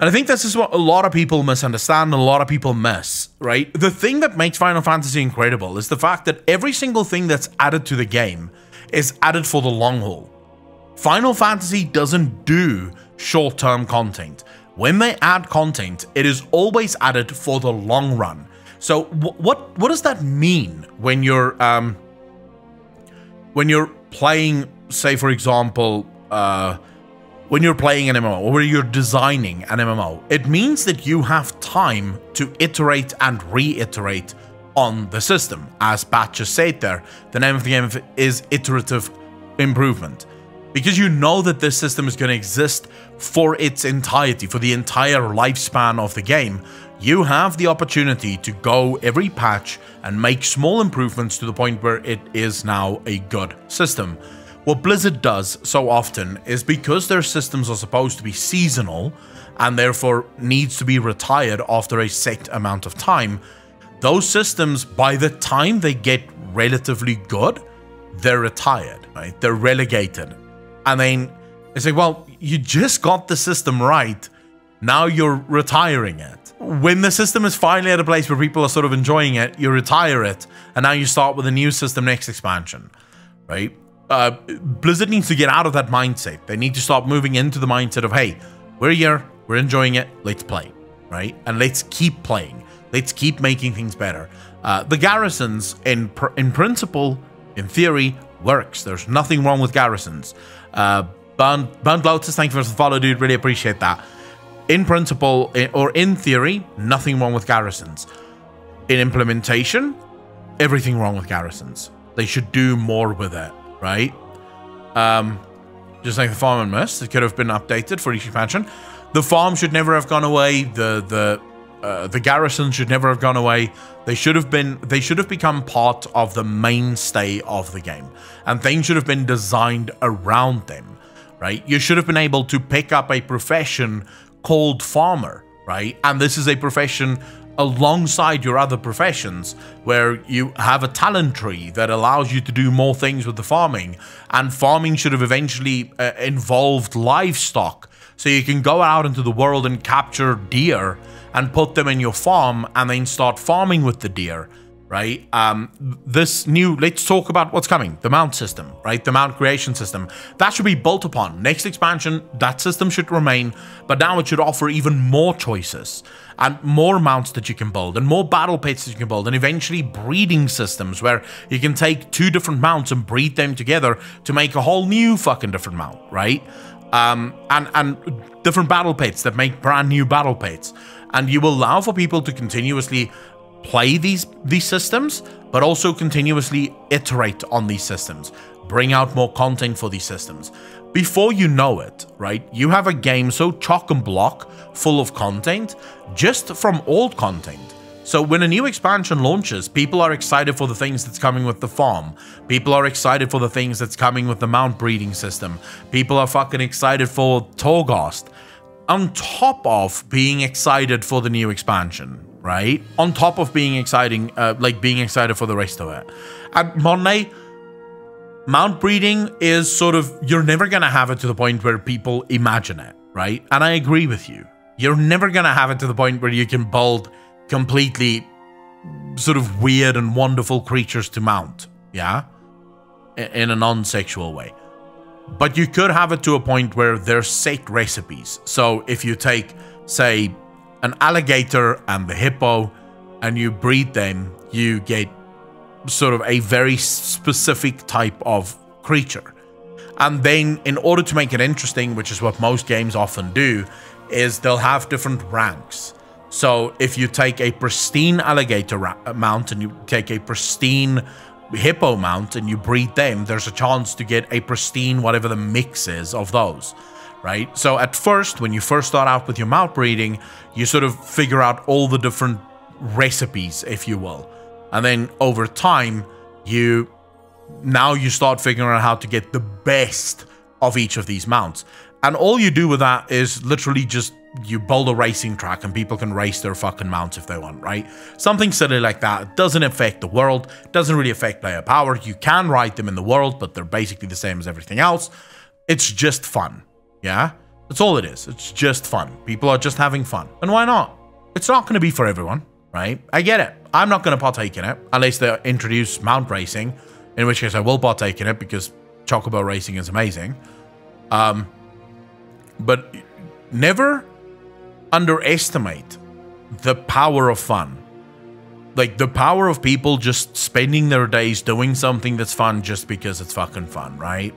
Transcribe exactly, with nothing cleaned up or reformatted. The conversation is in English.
And I think this is what a lot of people misunderstand and a lot of people miss, right? The thing that makes Final Fantasy incredible is the fact that every single thing that's added to the game is added for the long haul. Final Fantasy doesn't do short-term content. When they add content, it is always added for the long run. So wh what what does that mean when you're um, when you're playing, say for example, uh, when you're playing an M M O, or when you're designing an M M O? It means that you have time to iterate and reiterate on the system. As Pat just said there, the name of the game is iterative improvement. Because you know that this system is going to exist for its entirety, for the entire lifespan of the game, you have the opportunity to go every patch and make small improvements to the point where it is now a good system. What Blizzard does so often is, because their systems are supposed to be seasonal and therefore needs to be retired after a set amount of time, those systems, by the time they get relatively good, they're retired, right? They're relegated. And then they say, well, you just got the system right, now you're retiring it. When the system is finally at a place where people are sort of enjoying it, you retire it, and now you start with a new system next expansion, right? Uh, Blizzard needs to get out of that mindset. They need to start moving into the mindset of, hey, we're here, we're enjoying it, let's play, right? And let's keep playing. Let's keep making things better. Uh, the garrisons, in, pr in principle, in theory, works. There's nothing wrong with garrisons. Uh, Burnt, Burnt Lotus, thank you for the follow, dude. Really appreciate that. In principle, in, or in theory, nothing wrong with garrisons. In implementation, everything wrong with garrisons. They should do more with it, right? Um, just like the farm and mist, it could have been updated for each expansion. The farm should never have gone away. The the uh, the garrison should never have gone away. They should have been. They should have become part of the mainstay of the game, and things should have been designed around them, right? You should have been able to pick up a profession called farmer, right? And this is a profession alongside your other professions, where you have a talent tree that allows you to do more things with the farming, and farming should have eventually uh, involved livestock, so you can go out into the world and capture deer and put them in your farm and then start farming with the deer, right? Um, this new, let's talk about what's coming, the mount system, right? The mount creation system. That should be built upon. Next expansion, that system should remain, but now it should offer even more choices and more mounts that you can build and more battle pits that you can build, and eventually breeding systems where you can take two different mounts and breed them together to make a whole new fucking different mount, right? Um, and, and different battle pits that make brand new battle pits. And you allow for people to continuously play these these systems, but also continuously iterate on these systems, bring out more content for these systems. Before you know it, right, you have a game so chock and block full of content just from old content. So when a new expansion launches, people are excited for the things that's coming with the farm. People are excited for the things that's coming with the mount breeding system. People are fucking excited for Torghast, on top of being excited for the new expansion, right? On top of being exciting, uh, like being excited for the rest of it. At Monday, mount breeding is sort of, you're never going to have it to the point where people imagine it, right? And I agree with you. You're never going to have it to the point where you can build completely sort of weird and wonderful creatures to mount, yeah? In a non-sexual way. But you could have it to a point where there's set recipes. So if you take, say, an alligator and the hippo, and you breed them, you get sort of a very specific type of creature. And then, in order to make it interesting, which is what most games often do, is they'll have different ranks. So if you take a pristine alligator mount and you take a pristine hippo mount and you breed them, there's a chance to get a pristine whatever the mix is of those. Right? So at first, when you first start out with your mount breeding, you sort of figure out all the different recipes, if you will. And then over time, you now you start figuring out how to get the best of each of these mounts. And all you do with that is literally just you build a racing track and people can race their fucking mounts if they want, right? Something silly like that. It doesn't affect the world. It doesn't really affect player power. You can ride them in the world, but they're basically the same as everything else. It's just fun. Yeah, That's all it is. It's just fun. People are just having fun. And why not? It's not going to be for everyone, right? I get it. I'm not going to partake in it unless they introduce mount racing, in which case I will partake in it because Chocobo racing is amazing. Um, but never underestimate the power of fun. Like, the power of people just spending their days doing something that's fun just because it's fucking fun, right?